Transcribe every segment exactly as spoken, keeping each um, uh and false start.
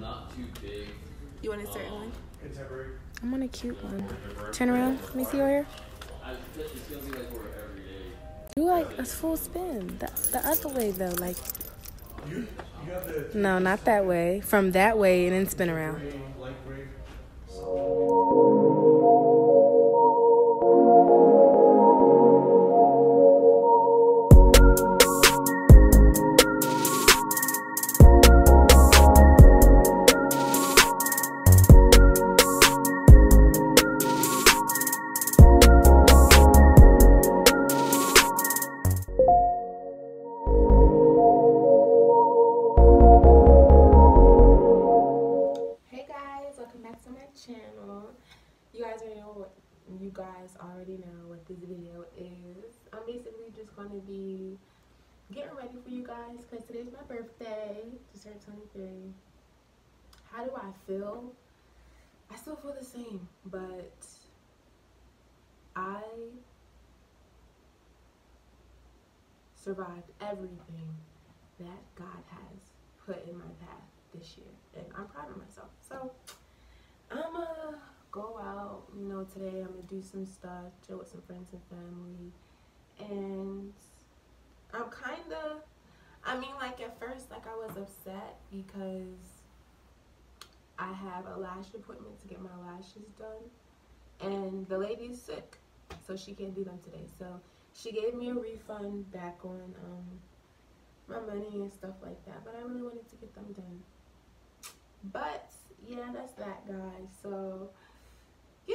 not too big. You want to start um, one? Contemporary. I'm on a cute one. Turn around. Let me see your hair. It's going to be like we're every day. Do like a full spin. The, the other way, though. Like. You, you have the no, not that way. From that way and then spin around. You guys already know what this video is. I'm basically just going to be getting ready for you guys because today's my birthday. Just turned twenty-three. How do I feel? I still feel the same, but I survived everything that God has put in my path this year, and I'm proud of myself. So I'm a uh, go out, you know, today I'm going to do some stuff, chill with some friends and family, and I'm kind of, I mean, like, at first, like, I was upset because I have a lash appointment to get my lashes done, and the lady's sick, so she can't do them today, so she gave me a refund back on, um, my money and stuff like that, but I really wanted to get them done, but, yeah, that's that, guys, so... Yeah.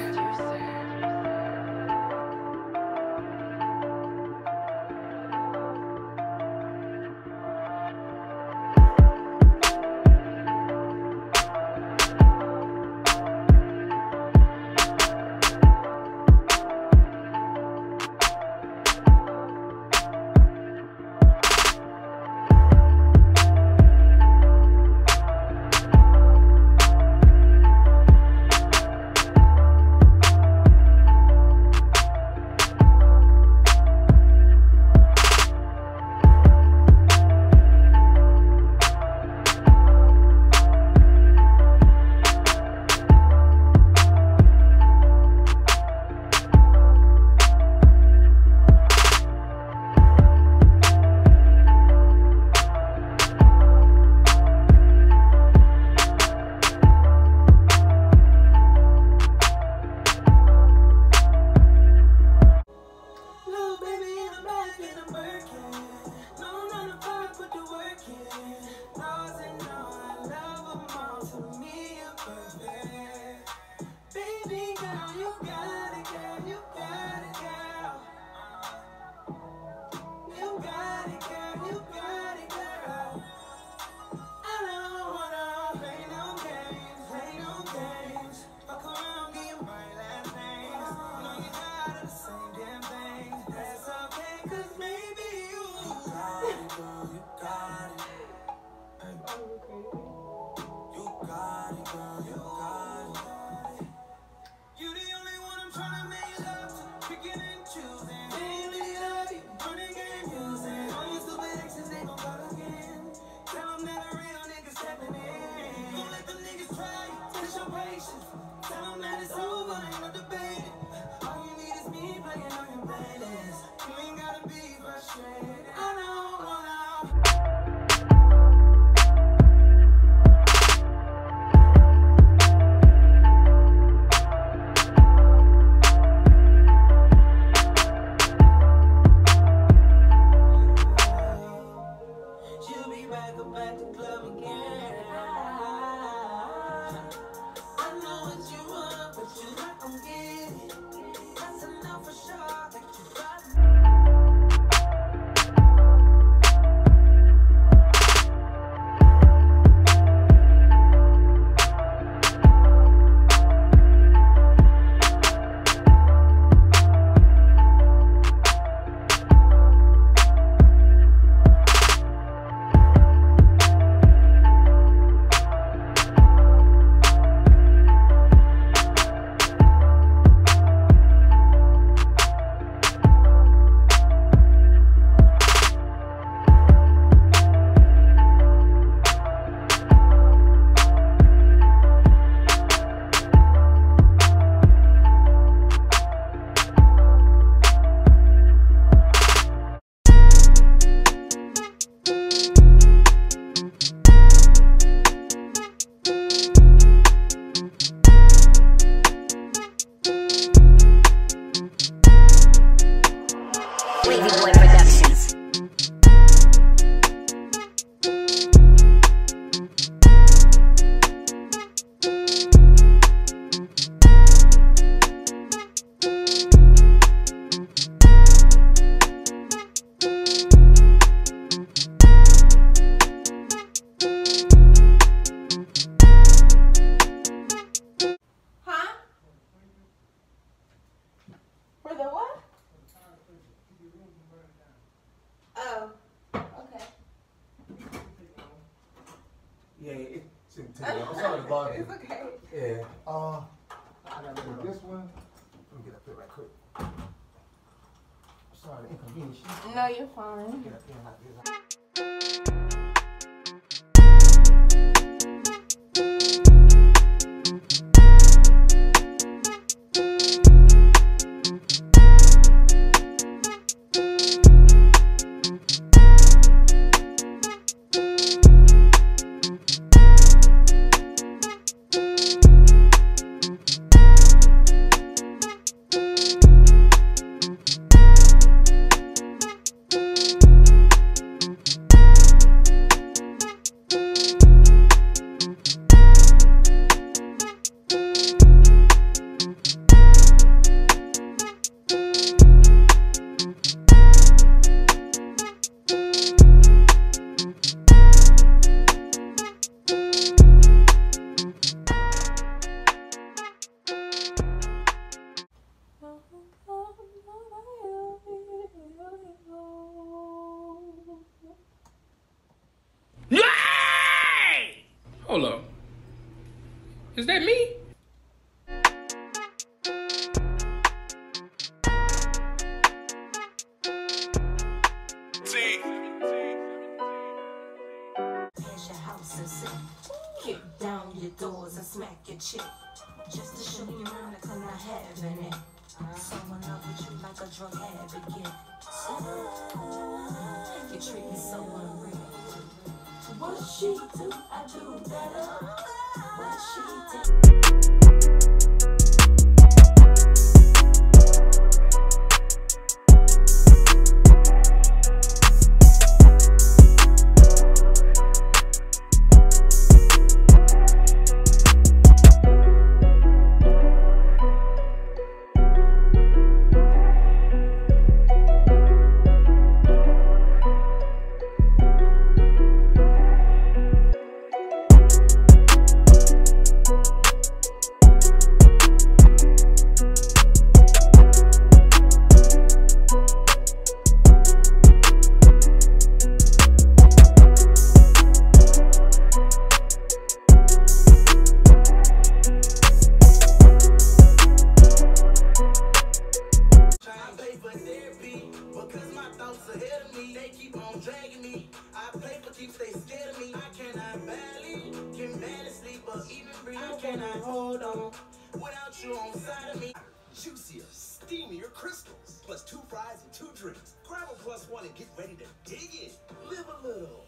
That's enough for sure that you got me. Davey Boy Productions. Yeah, it's intimidating. I'm sorry to bother you. It's okay. Yeah. Uh, I gotta do this one. Let me get up here right quick. I'm sorry to inconvenience you. No, you're fine. Get up here and out here. Hold up. Is that me? See. There's your house and sit. Kick down your doors and smack your chick. Just to show you around it's not having it. Someone up with you like a drug advocate. You treat me so unreal. What she do, I do better. What she do. Without you on side of me, juicier, steamier crystals, plus two fries and two drinks. Grab a plus one and get ready to dig in. Live a little.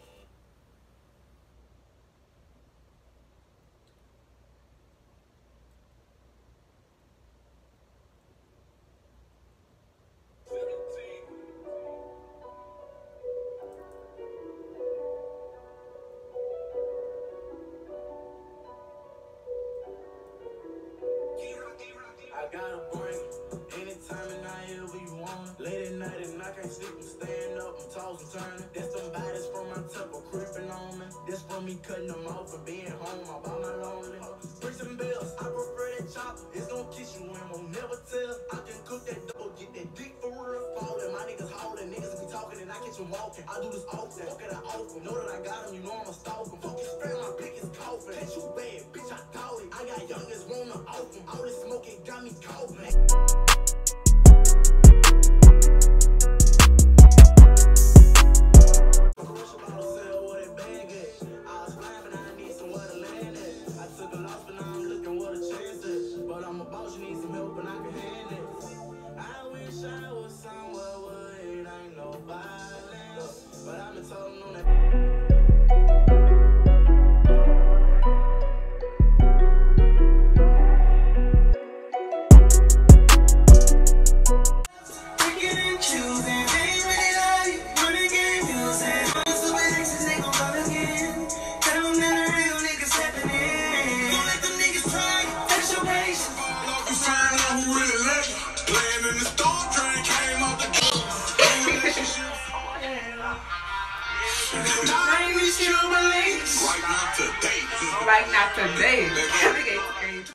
That's some bodies from my temple creeping on me. That's from me cutting them off for being home all by my lonely. Prison bills, I prefer that chop. It's gonna kiss you and won't never tell. I can cook that double, get that dick for real. Falling, my niggas holding, niggas be talking and I catch them walking. I do this often, fuck it, I often. Know that I got them, you know I'm a stalker. Fuck you, spray my biggest coffin. Catch you bad, bitch, I thought it. I got youngest wanna off them. All this smoking got me cold, man. Right not today. Right not today.